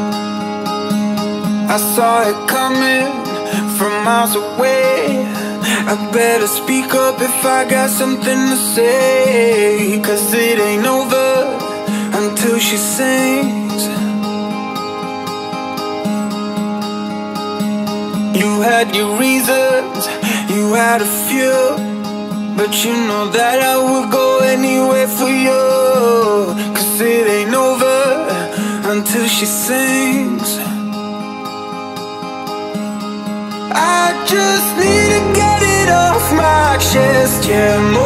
I saw it coming from miles away. I better speak up if I got something to say, 'cause it ain't over until she sings. You had your reasons, you had a few, but you know that I would go anywhere for you, 'cause it ain't over until she sings. I just need to get it off my chest, yeah.